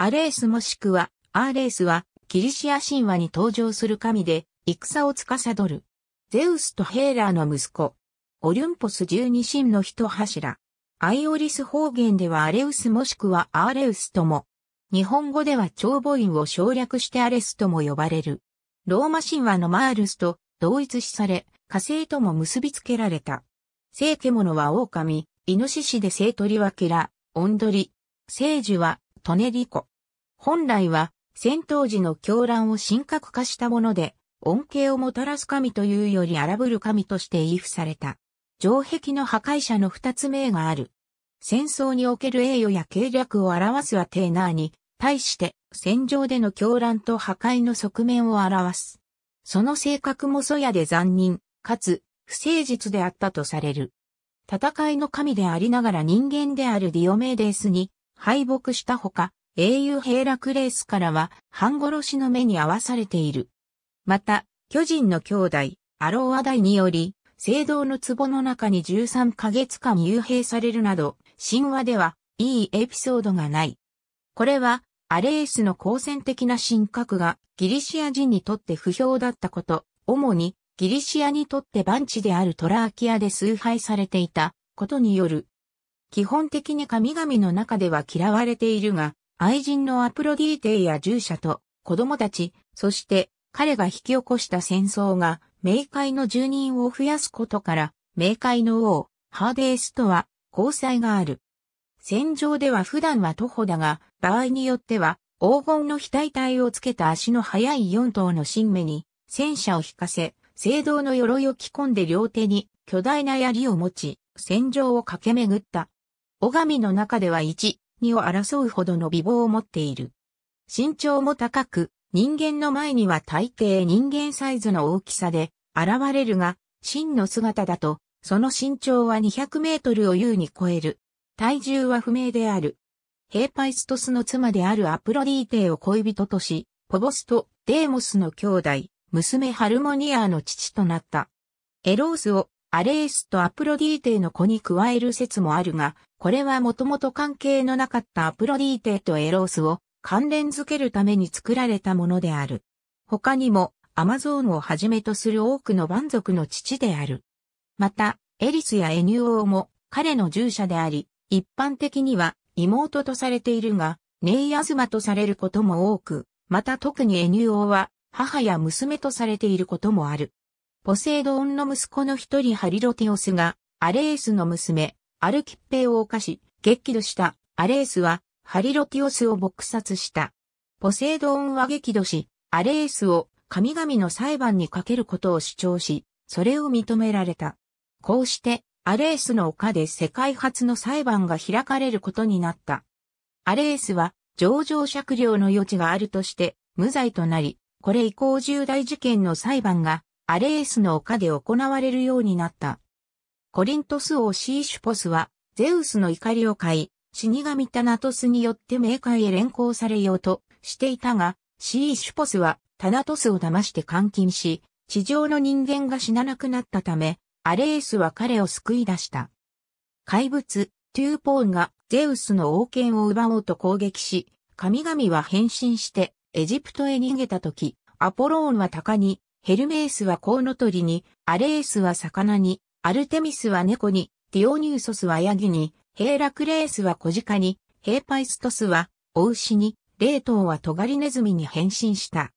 アレースもしくはアーレースはキリシア神話に登場する神で戦を司る。ゼウスとヘーラーの息子。オリュンポス十二神の一柱。アイオリス方言ではアレウスもしくはアーレウスとも。日本語では長母音を省略してアレスとも呼ばれる。ローマ神話のマールスと同一視され、火星とも結びつけられた。聖獣は狼、イノシシで聖鳥はキラ、オンドリ。聖樹はトネリコ。本来は戦闘時の狂乱を神格化したもので、恩恵をもたらす神というより荒ぶる神として畏怖された。城壁の破壊者の二つ名がある。戦争における栄誉や計略を表すアテーナーに、対して戦場での狂乱と破壊の側面を表す。その性格も粗野で残忍、かつ不誠実であったとされる。戦いの神でありながら人間であるディオメデースに敗北したほか、英雄ヘラクレースからは半殺しの目に遭わされている。また、巨人の兄弟、アローアダイにより、青銅の壺の中に13ヶ月間幽閉されるなど、神話ではいいエピソードがない。これは、アレースの好戦的な神格がギリシア人にとって不評だったこと、主にギリシアにとって番地であるトラーキアで崇拝されていたことによる。基本的に神々の中では嫌われているが、愛人のアプロディーテや従者と子供たち、そして、彼が引き起こした戦争が、冥界の住人を増やすことから、冥界の王、ハーデースとは、交際がある。戦場では普段は徒歩だが、場合によっては、黄金の飛体をつけた足の速い4頭の神馬に、戦車を引かせ、青銅の鎧を着込んで両手に、巨大な槍を持ち、戦場を駆け巡った。拝みの中では1、2を争うほどの美貌を持っている。身長も高く、人間の前には大抵人間サイズの大きさで現れるが、真の姿だと、その身長は200メートルを優に超える。体重は不明である。ヘーパイストスの妻であるアプロディーテを恋人とし、ポボスとデーモスの兄弟、娘ハルモニアの父となった。エロースをアレースとアプロディーテの子に加える説もあるが、これはもともと関係のなかったアプロディーテとエロースを、関連づけるために作られたものである。他にも、アマゾーンをはじめとする多くの蛮族の父である。また、エリスやエニュオーも彼の従者であり、一般的には妹とされているが、姉や妻とされることも多く、また特にエニュオーは母や娘とされていることもある。ポセイドンの息子の一人ハリロテオスが、アレースの娘、アルキッペを犯し、激怒したアレースは、ハリロティオスを撲殺した。ポセイドンは激怒し、アレースを神々の裁判にかけることを主張し、それを認められた。こうして、アレースの丘で世界初の裁判が開かれることになった。アレースは、情状酌量の余地があるとして、無罪となり、これ以降重大事件の裁判が、アレースの丘で行われるようになった。コリントス王シーシュポスは、ゼウスの怒りを買い、死神タナトスによって冥界へ連行されようとしていたが、シーシュポスはタナトスを騙して監禁し、地上の人間が死ななくなったため、アレースは彼を救い出した。怪物、トゥーポーンがゼウスの王権を奪おうと攻撃し、神々は変身してエジプトへ逃げたとき、アポローンは鷹に、ヘルメースはコウノトリに、アレースは魚に、アルテミスは猫に、ディオニューソスはヤギに、ヘーラクレースは小鹿に、ヘーパイストスはお牛に、レートンはトガリネズミに変身した。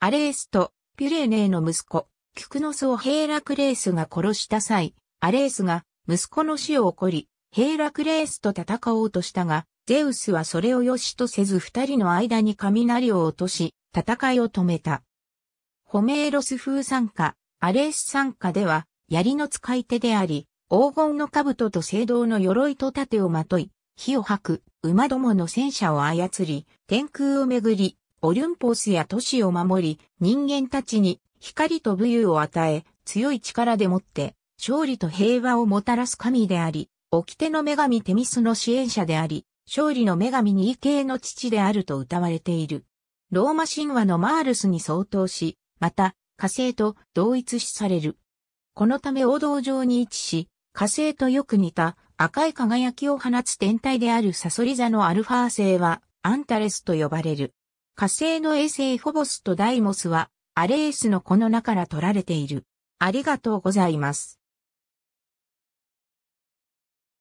アレースとピュレーネーの息子、キュクノスをヘーラクレースが殺した際、アレースが息子の死を怒り、ヘーラクレースと戦おうとしたが、ゼウスはそれを良しとせず二人の間に雷を落とし、戦いを止めた。ホメーロス風賛歌、アレース賛歌では、槍の使い手であり、黄金の兜と青銅の鎧と盾をまとい、火を吐く、馬どもの戦車を操り、天空を巡り、オリュンポスや都市を守り、人間たちに光と武勇を与え、強い力でもって、勝利と平和をもたらす神であり、掟の女神テミスの支援者であり、勝利の女神ニーケーの父であると歌われている。ローマ神話のマールスに相当し、また、火星と同一視される。このため王道上に位置し、火星とよく似た赤い輝きを放つ天体であるサソリ座のアルファ星はアンタレスと呼ばれる。火星の衛星フォボスとダイモスはアレースのこの名から取られている。ありがとうございます。